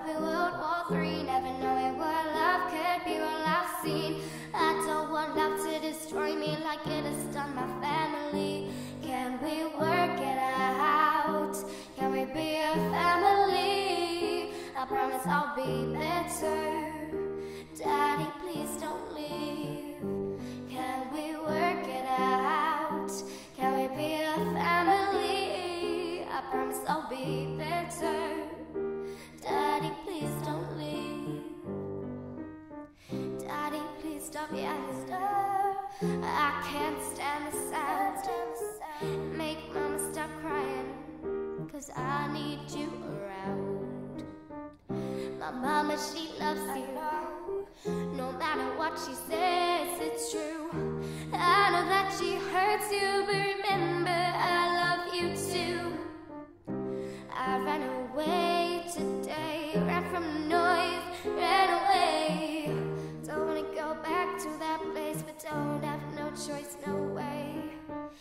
up in World War III, never knowing what love could be, what I've seen. I don't want love to destroy me like it has done my family. Can we work it out? Can we be a family? I promise I'll be better. Daddy, please don't leave. Can we work it out? Can we be a family? I promise I'll be better. Daddy, please don't leave. Daddy, please stop your stare. I can't stand the sound. Make mama stop crying, 'cause I need you around. My mama, she loves you. No matter what she says, it's true. I know that she hurts you, but remember I love you too. I ran away today, ran from the noise, ran away. Don't wanna go back to that place, but don't have no choice, no way.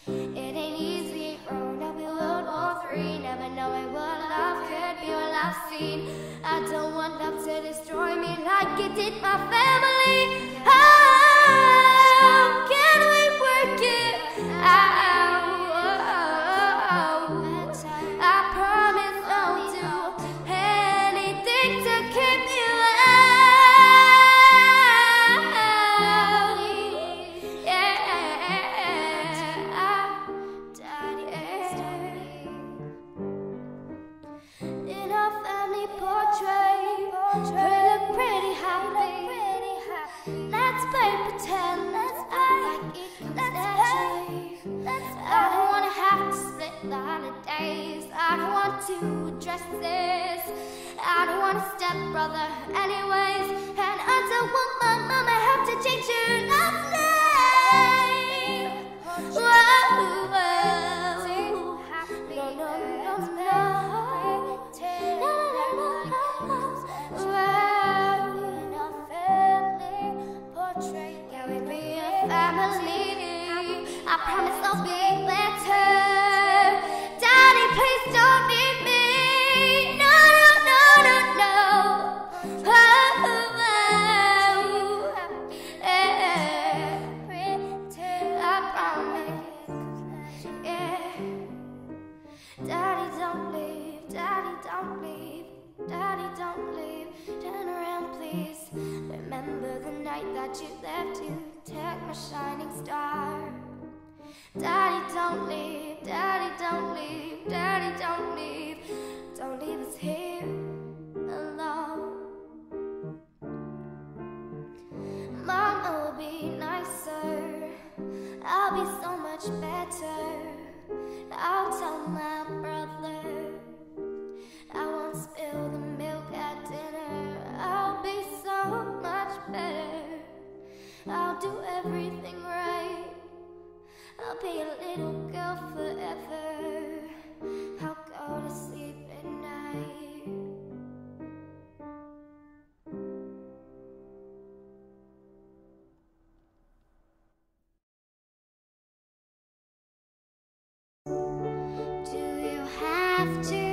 It ain't easy, growing up in World War III, never knowing what love could be, what I've seen. I don't want love to destroy me like it did my family. How can we work it out? I promise I'll do anything to keep you out. Yeah, Daddy. In our family portrait, let's play pretend, I don't wanna have to split the holidays. I don't want to address this. I don't want a stepbrother anyways. And I don't want my mama have to change her last name. Whoa, whoa. No, no, no, no, no, no, no, no. I promise I'll be better. Daddy, please don't leave me. No, no, no, no, no. Oh, oh, yeah. I promise. Yeah. Daddy, don't leave. Daddy, don't leave. Daddy, don't leave. Turn around, please. Remember the night that you left to take my shining star. Daddy, don't leave. Daddy, don't leave. Daddy, don't leave. Don't leave us here alone. Mama will be nicer. I'll be so much better. I'll tell my brother I won't spill the milk at dinner. I'll be so much better. I'll do everything right. I'll be a little girl forever. I'll go to sleep at night. Do you have to?